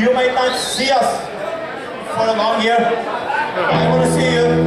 You might not see us for a long year. I want to see you.